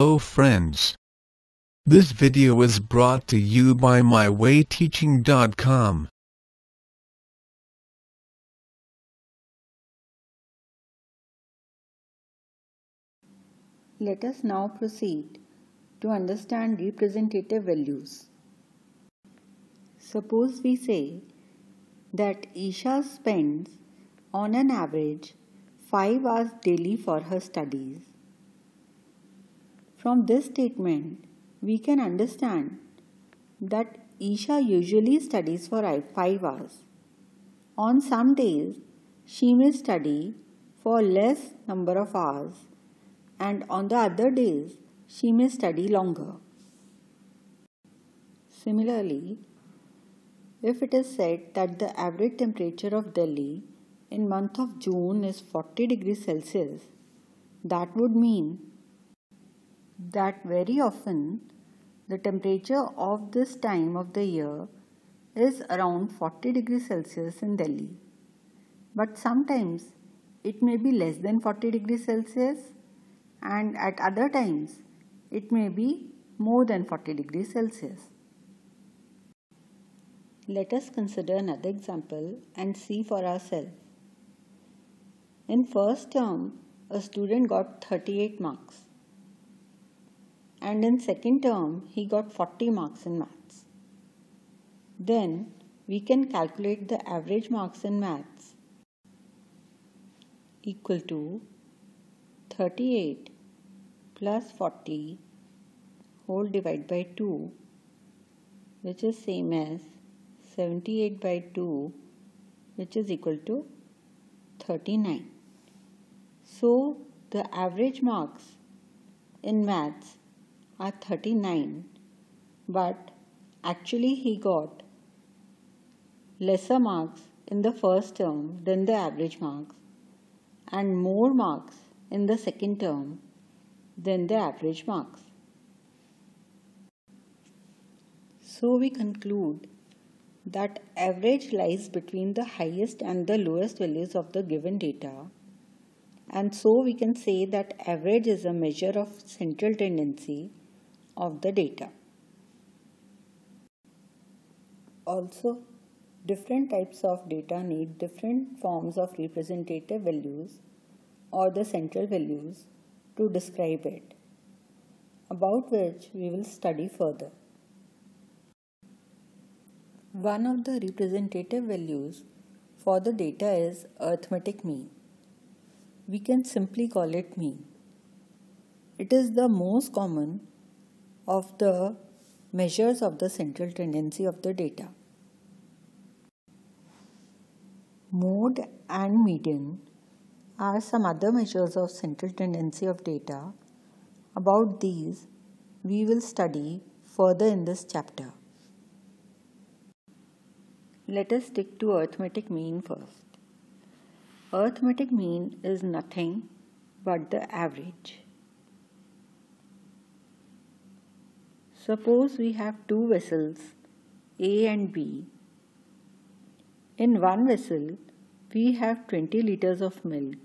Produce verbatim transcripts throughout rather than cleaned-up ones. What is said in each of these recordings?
Hello friends, this video is brought to you by my way teaching dot com. Let us now proceed to understand representative values. Suppose we say that Isha spends on an average five hours daily for her studies. From this statement, we can understand that Isha usually studies for five hours. On some days, she may study for less number of hours, and on the other days, she may study longer. Similarly, if it is said that the average temperature of Delhi in month of June is forty degrees Celsius, that would mean that very often the temperature of this time of the year is around forty degrees Celsius in Delhi, but sometimes it may be less than forty degrees Celsius, and at other times it may be more than forty degrees Celsius. Let us consider another example and see for ourselves. In first term, a student got thirty-eight marks. And in second term, he got forty marks in maths. Then we can calculate the average marks in maths equal to thirty-eight plus forty whole divided by two, which is same as seventy-eight by two, which is equal to thirty-nine. So the average marks in maths are thirty-nine, but actually he got lesser marks in the first term than the average marks and more marks in the second term than the average marks. So we conclude that average lies between the highest and the lowest values of the given data, and so we can say that average is a measure of central tendency of the data. Also, different types of data need different forms of representative values or the central values to describe it, about which we will study further. One of the representative values for the data is arithmetic mean. We can simply call it mean. It is the most common of the measures of the central tendency of the data. Mode and median are some other measures of central tendency of data. About these, we will study further in this chapter. Let us stick to arithmetic mean first. Arithmetic mean is nothing but the average. Suppose we have two vessels, A and B. In one vessel, we have twenty liters of milk,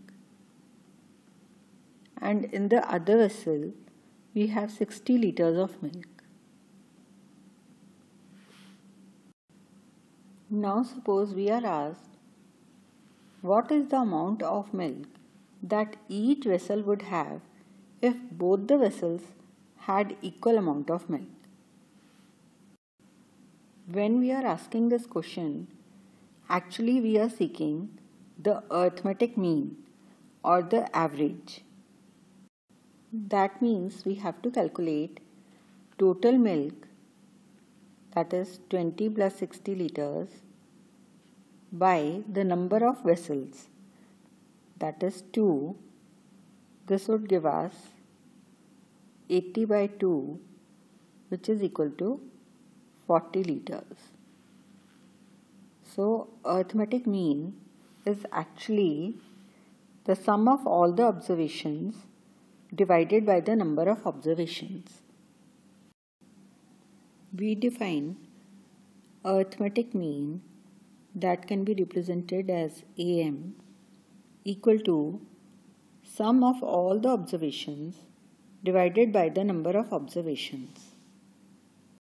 and in the other vessel, we have sixty liters of milk. Now suppose we are asked, what is the amount of milk that each vessel would have if both the vessels had equal amount of milk? When we are asking this question, actually we are seeking the arithmetic mean or the average. That means we have to calculate total milk, that is twenty plus sixty liters, by the number of vessels, that is two. This would give us eighty by two, which is equal to forty liters. So arithmetic mean is actually the sum of all the observations divided by the number of observations. We define arithmetic mean, that can be represented as A M, equal to sum of all the observations divided by the number of observations.